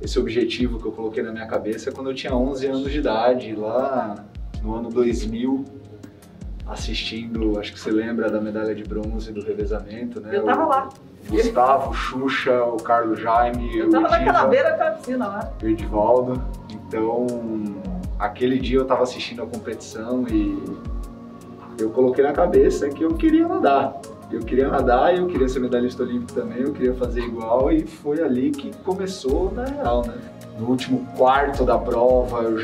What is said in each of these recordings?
esse objetivo que eu coloquei na minha cabeça quando eu tinha 11 anos de idade, lá no ano 2000, assistindo, acho que você lembra da medalha de bronze do revezamento, né? Eu tava lá. Gustavo, Xuxa, o Carlos Jaime, eu tava naquela beira da piscina lá. O Edivaldo. Então, aquele dia eu tava assistindo a competição e eu coloquei na cabeça que eu queria nadar. Eu queria nadar, eu queria ser medalhista olímpico também, eu queria fazer igual, e foi ali que começou na real, né? No último quarto da prova eu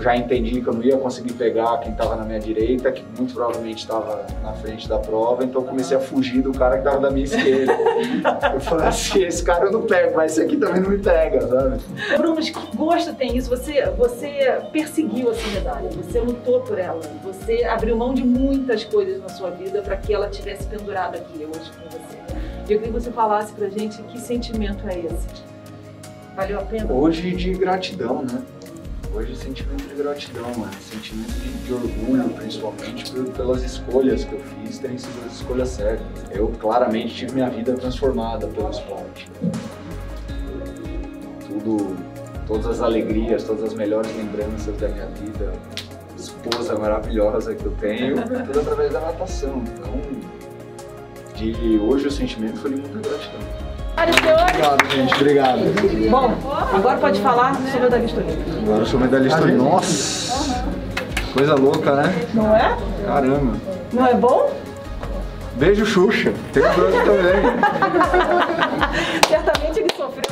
já entendi que eu não ia conseguir pegar quem estava na minha direita, que muito provavelmente estava na frente da prova, então eu comecei a fugir do cara que estava da minha esquerda. Eu falei assim, esse cara eu não pego, mas esse aqui também não me pega, sabe? Bruno, mas que gosto tem isso? Você perseguiu essa medalha, você lutou por ela, você abriu mão de muitas coisas na sua vida para que ela tivesse pendurada aqui hoje com você. E eu queria que você falasse pra gente que sentimento é esse. Valeu a pena? Hoje de gratidão, né? Hoje é sentimento de gratidão, mano. Sentimento de orgulho, principalmente pelas escolhas que eu fiz, terem sido as escolhas certas. Eu claramente tive minha vida transformada pelo esporte. Todas as alegrias, todas as melhores lembranças da minha vida, esposa maravilhosa que eu tenho, tudo através da natação. Então, de hoje o sentimento foi de muita gratidão. Obrigado, gente. Obrigado. Bom, agora pode falar sobre a medalhista olímpica. Agora eu sou medalhista olímpica. Nossa! Coisa louca, né? Não é? Caramba. Não é bom? Beijo, Xuxa. Tem o Bruno também. Certamente ele sofreu.